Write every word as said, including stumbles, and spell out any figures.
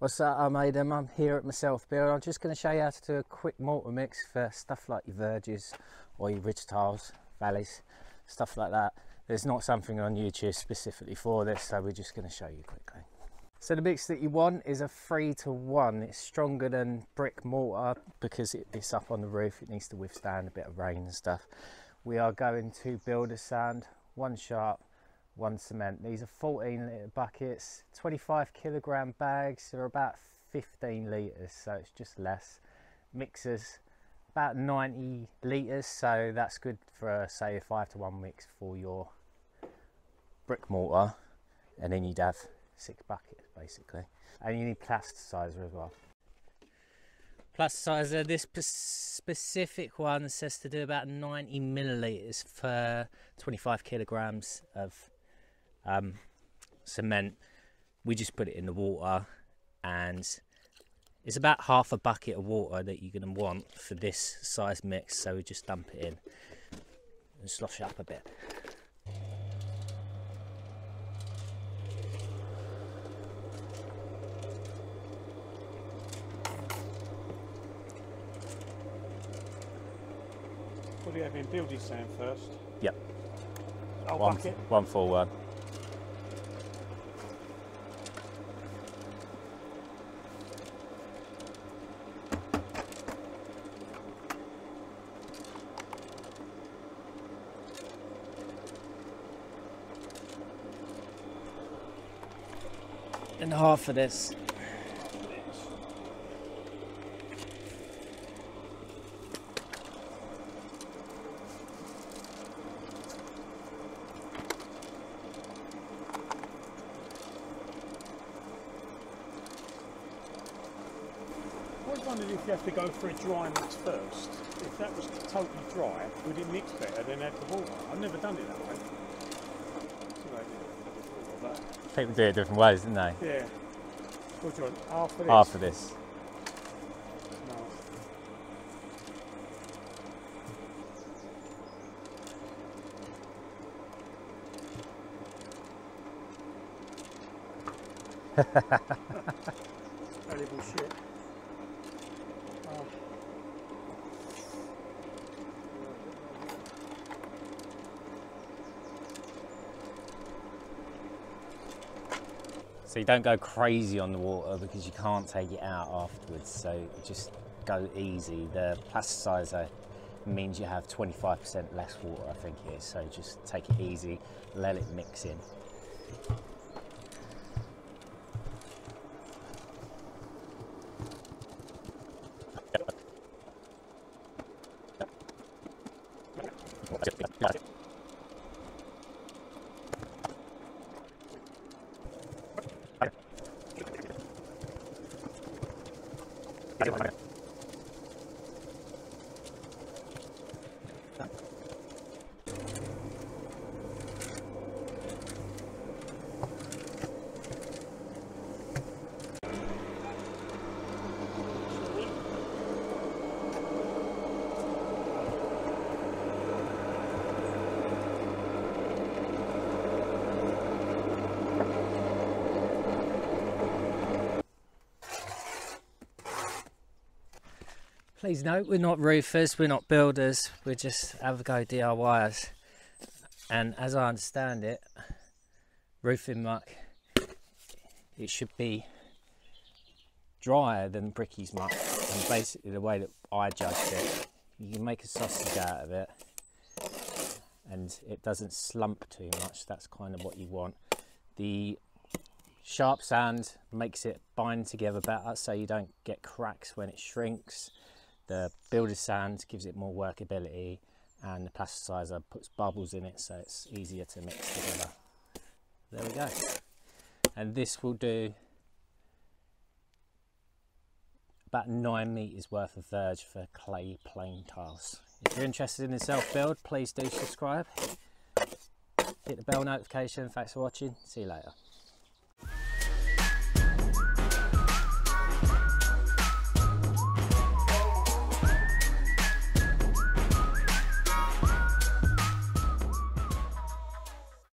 What's up, I'm Adam, I'm here at Myself Beer. I'm just going to show you how to do a quick mortar mix for stuff like your verges or your ridge tiles, valleys, stuff like that. There's not something on YouTube specifically for this, so we're just going to show you quickly. So the mix that you want is a three to one. It's stronger than brick mortar because it, it's up on the roof. It needs to withstand a bit of rain and stuff. We are going to builder sand, one sharp, one cement. These are fourteen litre buckets, twenty-five kilogram bags. They're about fifteen litres, so it's just less. Mixers, about ninety litres, so that's good for uh, say a five to one mix for your brick mortar, and then you'd have six buckets basically. And you need plasticizer as well. Plasticizer, this specific one says to do about ninety millilitres for twenty-five kilograms of Um, cement. We just put it in the water, and it's about half a bucket of water that you're going to want for this size mix, so we just dump it in and slosh it up a bit. What do you have in building sand first? Yep. Oh, one, bucket. One full one. And half of this. I was wondering if you have to go for a dry mix first. If that was totally dry, would it mix better than add the water? I've never done it that way. People do it different ways, didn't they? Yeah. What do you want? Half of this? Half of this. Valuable shit. So you don't go crazy on the water because you can't take it out afterwards, so just go easy. The plasticizer means you have twenty-five percent less water, I think it is, so just take it easy, let it mix in. Please note, we're not roofers, we're not builders, we're just have a go D I Yers. And as I understand it, roofing muck, it should be drier than bricky's muck. And basically the way that I judged it, you can make a sausage out of it and it doesn't slump too much. That's kind of what you want. The sharp sand makes it bind together better so you don't get cracks when it shrinks. The builder sand gives it more workability, and the plasticizer puts bubbles in it so it's easier to mix together. There we go. And this will do about nine meters worth of verge for clay plain tiles. If you're interested in the self-build, please do subscribe. Hit the bell notification. Thanks for watching. See you later.